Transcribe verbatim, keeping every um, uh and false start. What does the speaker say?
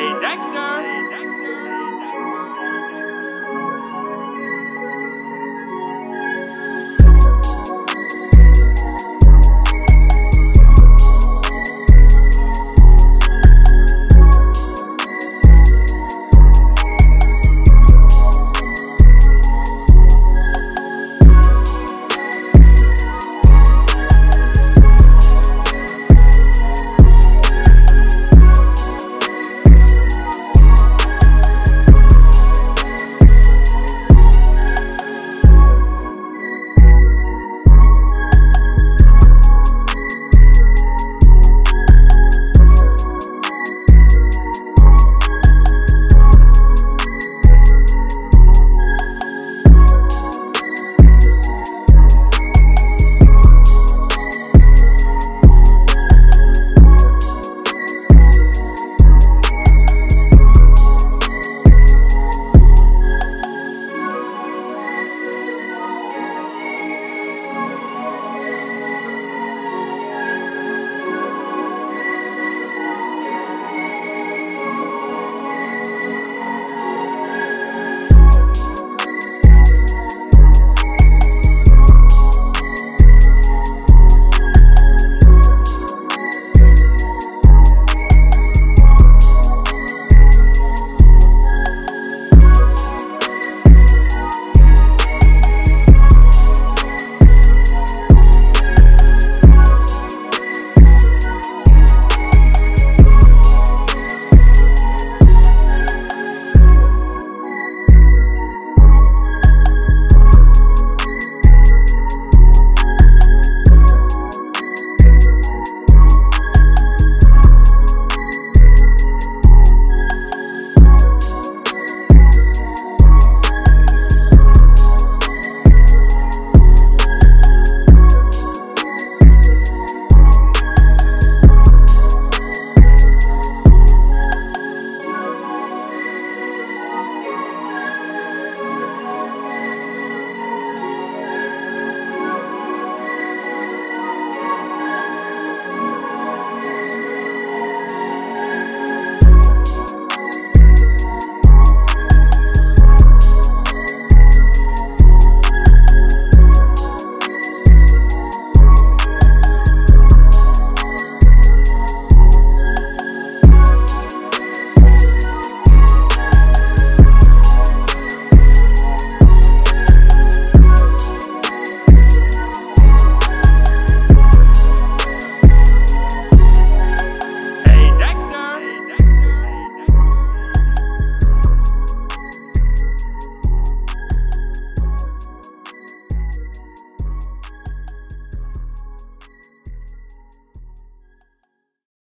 Hey, Dexter! Hey, Dexter!